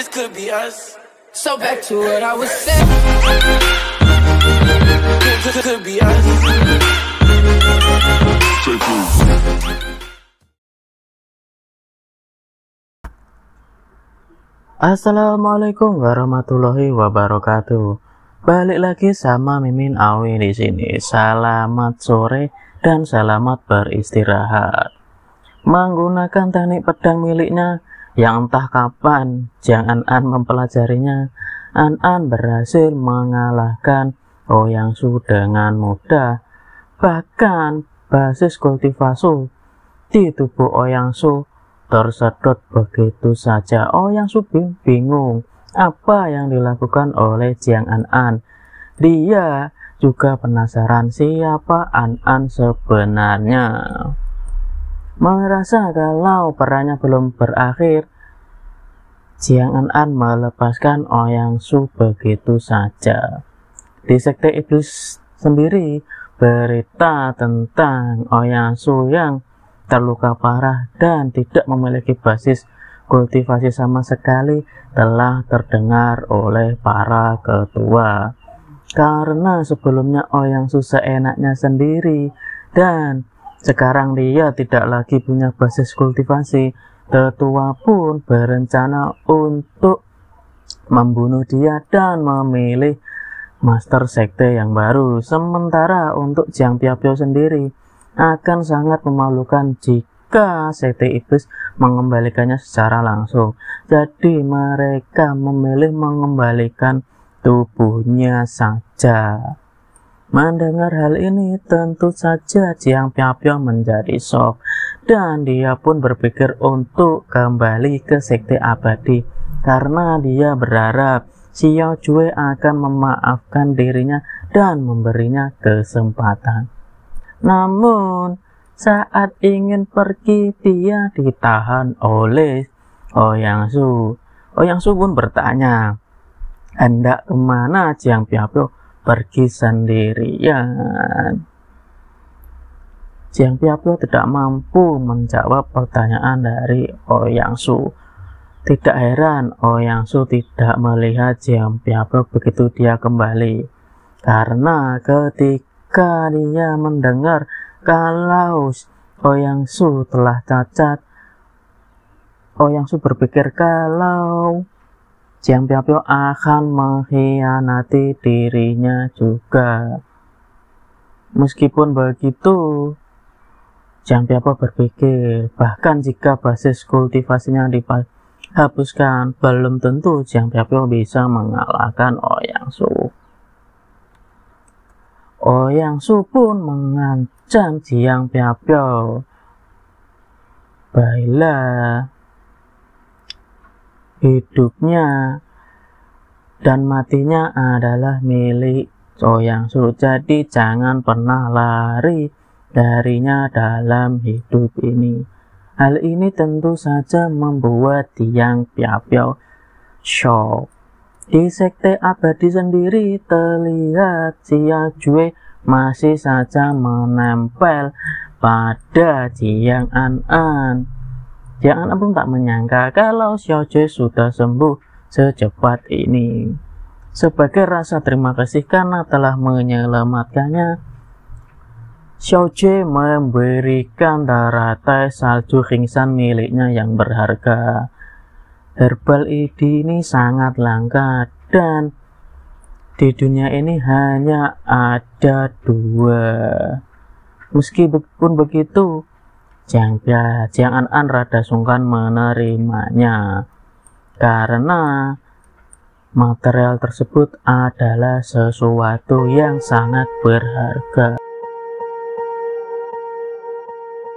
This could be us. So back to what I was saying. This could be us. Assalamualaikum warahmatullahi wabarakatuh. Balik lagi sama Mimin Awi di sini. Selamat sore dan selamat beristirahat. Menggunakan teknik pedang miliknya yang entah kapan Jiang An'an mempelajarinya, An'an berhasil mengalahkan Ouyang Su dengan mudah. Bahkan basis kultivasi di tubuh Ouyang Su tersedot begitu saja. Ouyang Su bingung apa yang dilakukan oleh Jiang An'an. Dia juga penasaran siapa An'an sebenarnya. Merasa kalau perannya belum berakhir, Jiang An'an melepaskan Ouyang Su begitu saja. Di Sekte Iblis sendiri, berita tentang Ouyang Su yang terluka parah dan tidak memiliki basis kultivasi sama sekali telah terdengar oleh para ketua. Karena sebelumnya Ouyang Su seenaknya sendiri dan sekarang dia tidak lagi punya basis kultivasi, tetua pun berencana untuk membunuh dia dan memilih master sekte yang baru. Sementara untuk Jiang Piaopiao sendiri akan sangat memalukan jika sekte iblis mengembalikannya secara langsung. Jadi mereka memilih mengembalikan tubuhnya saja. Mendengar hal ini, tentu saja Jiang Piaopiao menjadi shock dan dia pun berpikir untuk kembali ke Sekte Abadi karena dia berharap Xiao Jue akan memaafkan dirinya dan memberinya kesempatan. Namun, saat ingin pergi dia ditahan oleh Ouyang Su. Ouyang Su pun bertanya, hendak kemana Jiang Piaopiao pergi sendirian? Jiang Piaopiao tidak mampu menjawab pertanyaan dari Ouyang Su. Tidak heran Ouyang Su tidak melihat Jiang Piaopiao begitu dia kembali, karena ketika dia mendengar kalau Ouyang Su telah cacat, Ouyang Su berpikir kalau Jiang Piaopiao akan mengkhianati dirinya juga. Meskipun begitu, Jiang Piaopiao berpikir bahkan jika basis kultivasinya dihapuskan, belum tentu Jiang Piaopiao bisa mengalahkan Ouyang Su. Ouyang Su pun mengancam Jiang Piaopiao. Baiklah, hidupnya dan matinya adalah milik Ouyang Su, jadi jangan pernah lari darinya dalam hidup ini. Hal ini tentu saja membuat Jiang Piaopiao shock. Di Sekte Abadi sendiri terlihat Xiao Jue masih saja menempel pada Jiang An'an. Jiang An'an pun tak menyangka kalau Xiao Jie sudah sembuh secepat ini. Sebagai rasa terima kasih karena telah menyelamatkannya, Xiao Jie memberikan Daratai Salju Ringsan miliknya yang berharga. Herbal ini sangat langka dan di dunia ini hanya ada dua. Meskipun begitu, Jiang An'an rada sungkan menerimanya karena material tersebut adalah sesuatu yang sangat berharga.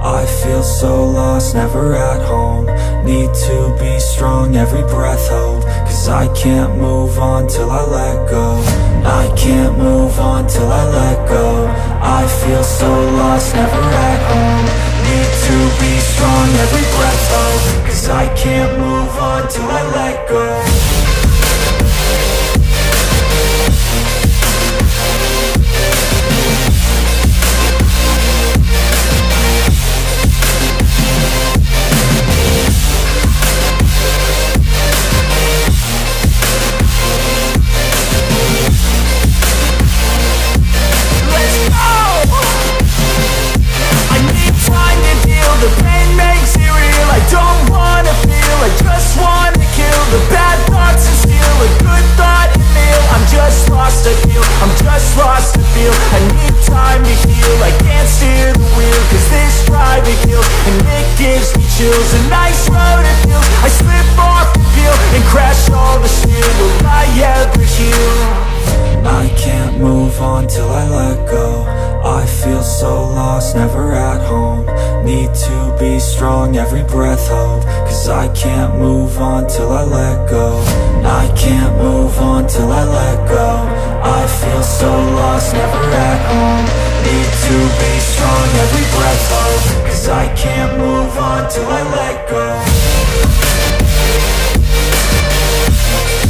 I feel so lost, never at home. Need to be strong, every breath hold. Cause I can't move on till I let go. I can't move on till I let go. I feel so lost, never at home. Need to be strong, every breath, oh. Cause I can't move on till I let go. Every breath hold, cause I can't move on till I let go. I can't move on till I let go. I feel so lost, never at home. Need to be strong, every breath hold, cause I can't move on till I let go.